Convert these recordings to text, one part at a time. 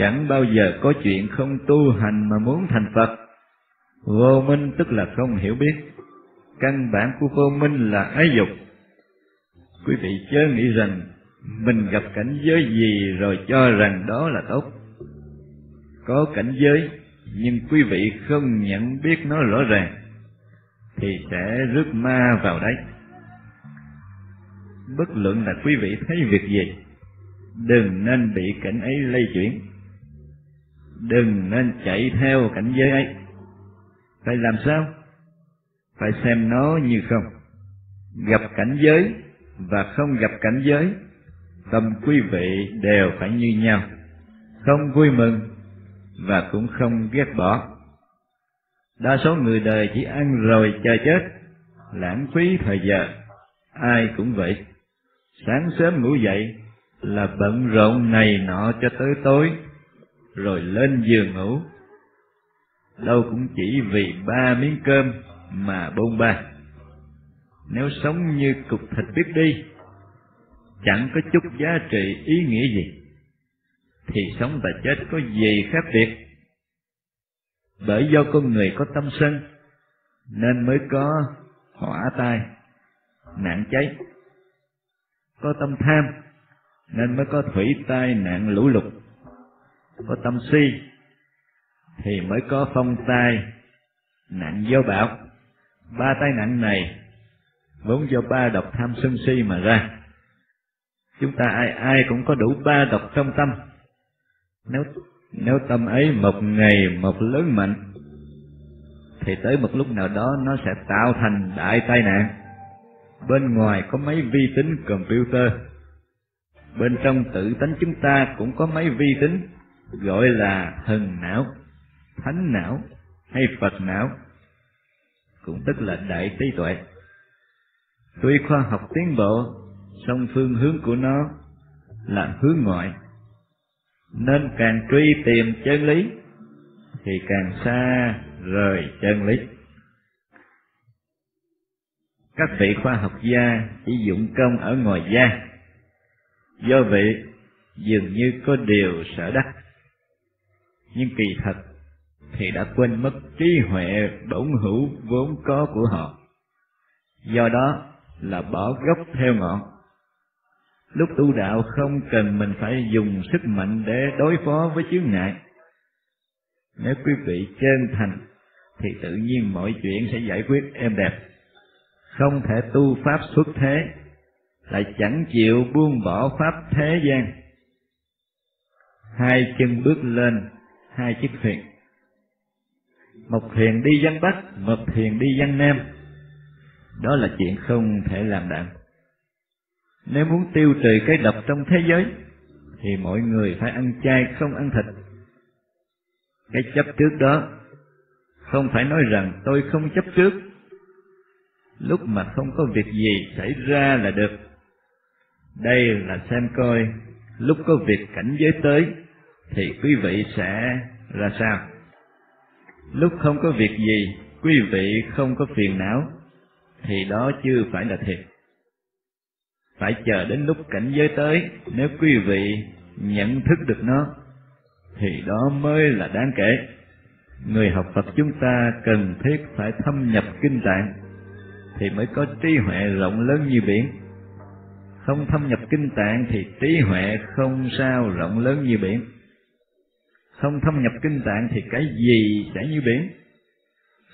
Chẳng bao giờ có chuyện không tu hành mà muốn thành Phật. Vô minh tức là không hiểu biết. Căn bản của vô minh là ái dục. Quý vị chớ nghĩ rằng mình gặp cảnh giới gì rồi cho rằng đó là tốt. Có cảnh giới nhưng quý vị không nhận biết nó rõ ràng thì sẽ rước ma vào đấy. Bất luận là quý vị thấy việc gì, đừng nên bị cảnh ấy lay chuyển, đừng nên chạy theo cảnh giới ấy. Phải làm sao? Phải xem nó như không. Gặp cảnh giới và không gặp cảnh giới, tâm quý vị đều phải như nhau, không vui mừng và cũng không ghét bỏ. Đa số người đời chỉ ăn rồi chờ chết, lãng phí thời giờ. Ai cũng vậy, sáng sớm ngủ dậy là bận rộn này nọ cho tới tối, rồi lên giường ngủ. Đâu cũng chỉ vì 3 miếng cơm mà bôn ba. Nếu sống như cục thịt biết đi, chẳng có chút giá trị ý nghĩa gì, thì sống và chết có gì khác biệt. Bởi do con người có tâm sân nên mới có hỏa tai, nạn cháy. Có tâm tham nên mới có thủy tai, nạn lũ lụt. Có tâm si thì mới có phong tai, nạn gió bão. 3 tai nạn này vốn do 3 độc tham sân si mà ra. Chúng ta ai cũng có đủ 3 độc trong tâm. Nếu tâm ấy một ngày một lớn mạnh thì tới một lúc nào đó nó sẽ tạo thành đại tai nạn. Bên ngoài có máy vi tính computer, bên trong tự tánh chúng ta cũng có máy vi tính gọi là thần não, thánh não hay Phật não, cũng tức là đại trí tuệ. Tuy khoa học tiến bộ, song phương hướng của nó là hướng ngoại, nên càng truy tìm chân lý thì càng xa rời chân lý. Các vị khoa học gia chỉ dụng công ở ngoài da, do vậy dường như có điều sở đắc, nhưng kỳ thật thì đã quên mất trí huệ bổn hữu vốn có của họ. Do đó là bỏ gốc theo ngọn. Lúc tu đạo không cần mình phải dùng sức mạnh để đối phó với chướng ngại. Nếu quý vị chân thành thì tự nhiên mọi chuyện sẽ giải quyết êm đẹp. Không thể tu pháp xuất thế, lại chẳng chịu buông bỏ pháp thế gian. 2 chân bước lên 2 chiếc thuyền. Một thuyền đi dân Bắc, một thuyền đi dân Nam. Đó là chuyện không thể làm được. Nếu muốn tiêu trừ cái độc trong thế giới thì mọi người phải ăn chay không ăn thịt. Cái chấp trước đó không phải nói rằng tôi không chấp trước, lúc mà không có việc gì xảy ra là được. Đây là xem coi lúc có việc cảnh giới tới thì quý vị sẽ ra sao. Lúc không có việc gì, quý vị không có phiền não thì đó chưa phải là thiệt. Phải chờ đến lúc cảnh giới tới, nếu quý vị nhận thức được nó thì đó mới là đáng kể. Người học Phật chúng ta cần thiết phải thâm nhập kinh tạng thì mới có trí huệ rộng lớn như biển. Không thâm nhập kinh tạng thì trí huệ không sao rộng lớn như biển. Không thâm nhập kinh tạng thì cái gì sẽ như biển.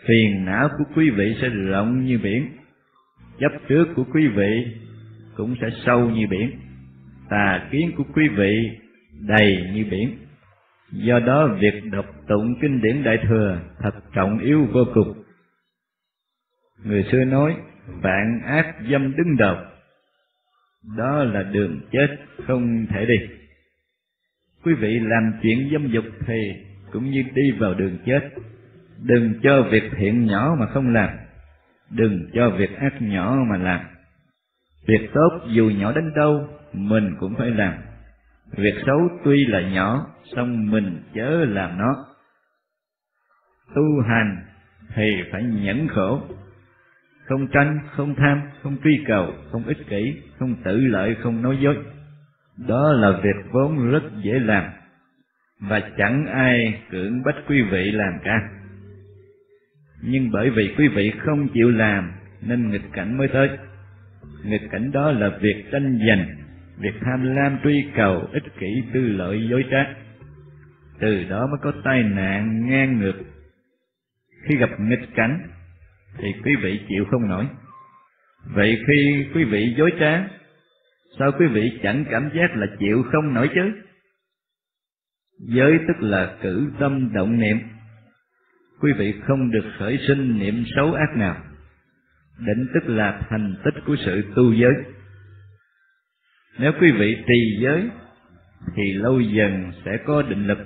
Phiền não của quý vị sẽ rộng như biển, chấp trước của quý vị cũng sẽ sâu như biển, tà kiến của quý vị đầy như biển. Do đó việc đọc tụng kinh điển Đại Thừa thật trọng yếu vô cùng. Người xưa nói vạn ác dâm đứng đầu, đó là đường chết không thể đi. Quý vị làm chuyện dâm dục thì cũng như đi vào đường chết. Đừng cho việc thiện nhỏ mà không làm, đừng cho việc ác nhỏ mà làm. Việc tốt dù nhỏ đến đâu mình cũng phải làm. Việc xấu tuy là nhỏ song mình chớ làm nó. Tu hành thì phải nhẫn khổ, không tranh, không tham, không truy cầu, không ích kỷ, không tự lợi, không nói dối. Đó là việc vốn rất dễ làm, và chẳng ai cưỡng bách quý vị làm cả. Nhưng bởi vì quý vị không chịu làm nên nghịch cảnh mới tới. Nghịch cảnh đó là việc tranh giành, việc tham lam truy cầu, ích kỷ, tư lợi, dối trá. Từ đó mới có tai nạn ngang ngược. Khi gặp nghịch cảnh thì quý vị chịu không nổi. Vậy khi quý vị dối trá, sao quý vị chẳng cảm giác là chịu không nổi chứ? Giới tức là cử tâm động niệm. Quý vị không được khởi sinh niệm xấu ác nào. Định tức là thành tích của sự tu giới. Nếu quý vị trì giới thì lâu dần sẽ có định lực.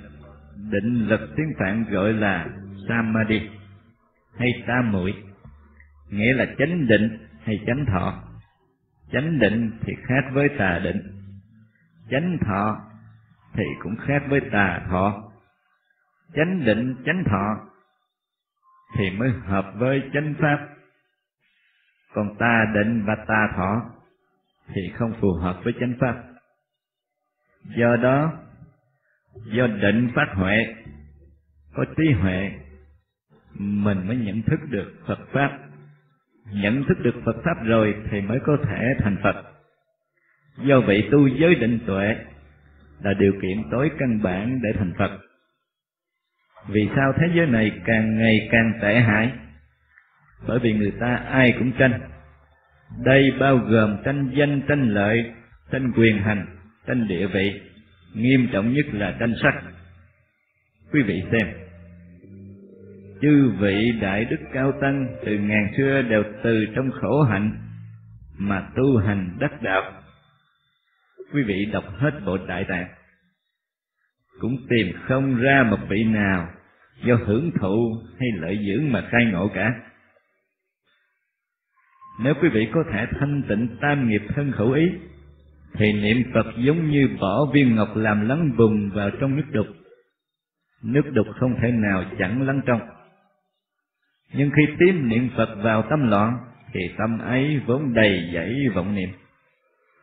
Định lực tiếng Phạn gọi là samadhi hay tam muội, nghĩa là chánh định hay chánh thọ. Chánh định thì khác với tà định, chánh thọ thì cũng khác với tà thọ. Chánh định, chánh thọ thì mới hợp với chánh pháp, còn tà định và tà thọ thì không phù hợp với chánh pháp. Do đó, do định phát huệ, có trí huệ, mình mới nhận thức được Phật Pháp. Nhận thức được Phật Pháp rồi thì mới có thể thành Phật. Do vậy tu giới định tuệ là điều kiện tối căn bản để thành Phật. Vì sao thế giới này càng ngày càng tệ hại? Bởi vì người ta ai cũng tranh. Đây bao gồm tranh danh, tranh lợi, tranh quyền hành, tranh địa vị, nghiêm trọng nhất là tranh sắc. Quý vị xem, chư vị đại đức cao tăng từ ngàn xưa đều từ trong khổ hạnh mà tu hành đắc đạo. Quý vị đọc hết bộ Đại Tạng cũng tìm không ra một vị nào do hưởng thụ hay lợi dưỡng mà khai ngộ cả. Nếu quý vị có thể thanh tịnh tam nghiệp thân khẩu ý thì niệm Phật giống như bỏ viên ngọc làm lắng vùng vào trong nước đục. Nước đục không thể nào chẳng lắng trong. Nhưng khi tím niệm Phật vào tâm loạn thì tâm ấy vốn đầy dẫy vọng niệm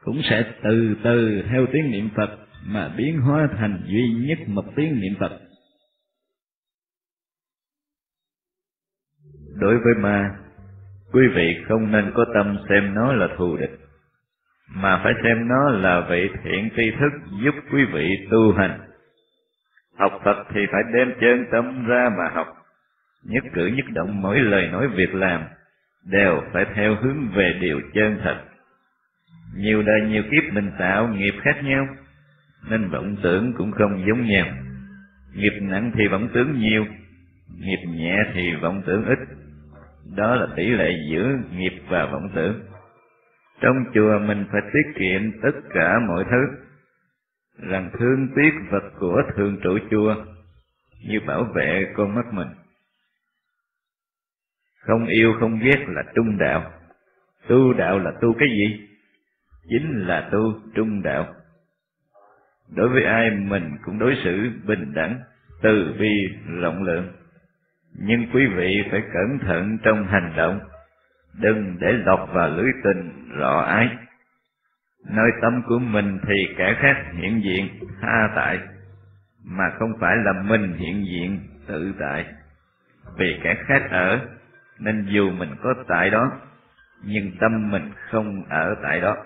cũng sẽ từ từ theo tiếng niệm Phật mà biến hóa thành duy nhất một tiếng niệm Phật. Đối với ma, quý vị không nên có tâm xem nó là thù địch, mà phải xem nó là vị thiện tri thức giúp quý vị tu hành. Học Phật thì phải đem chân tâm ra mà học. Nhất cử nhất động, mỗi lời nói việc làm đều phải theo hướng về điều chân thật. Nhiều đời nhiều kiếp mình tạo nghiệp khác nhau nên vọng tưởng cũng không giống nhau. Nghiệp nặng thì vọng tưởng nhiều, nghiệp nhẹ thì vọng tưởng ít. Đó là tỷ lệ giữa nghiệp và vọng tưởng. Trong chùa mình phải tiết kiệm tất cả mọi thứ, rằng thương tiếc vật của thường trụ chùa như bảo vệ con mắt mình. Không yêu không ghét là trung đạo. Tu đạo là tu cái gì? Chính là tu trung đạo. Đối với ai mình cũng đối xử bình đẳng, từ bi, rộng lượng. Nhưng quý vị phải cẩn thận trong hành động, đừng để lọt vào lưới tình rọ ái. Nơi tâm của mình thì kẻ khác hiện diện tha tại, mà không phải là mình hiện diện tự tại. Vì kẻ khác ở nên dù mình có tại đó nhưng tâm mình không ở tại đó.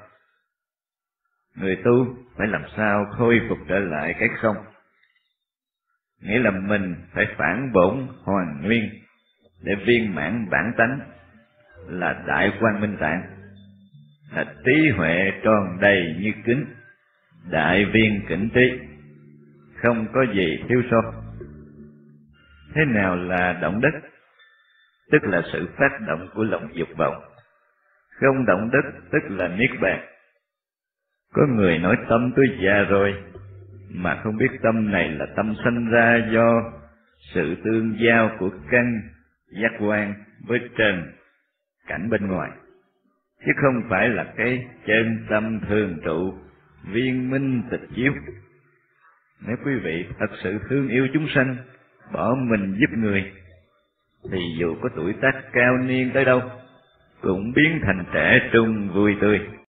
Người tu phải làm sao khôi phục trở lại cái không, nghĩa là mình phải phản bổn hoàn nguyên để viên mãn bản tánh, là đại quang minh tạng, là trí huệ tròn đầy như kính, đại viên kỉnh trí, không có gì thiếu sót. Thế nào là động đất? Tức là sự phát động của lòng dục vọng. Không động đất tức là niết bàn. Có người nói tâm tôi già rồi, mà không biết tâm này là tâm sanh ra do sự tương giao của căn giác quan với trần cảnh bên ngoài, chứ không phải là cái chân tâm thường trụ viên minh tịch chiếu. Nếu quý vị thật sự thương yêu chúng sanh, bỏ mình giúp người, thì dù có tuổi tác cao niên tới đâu cũng biến thành trẻ trung vui tươi.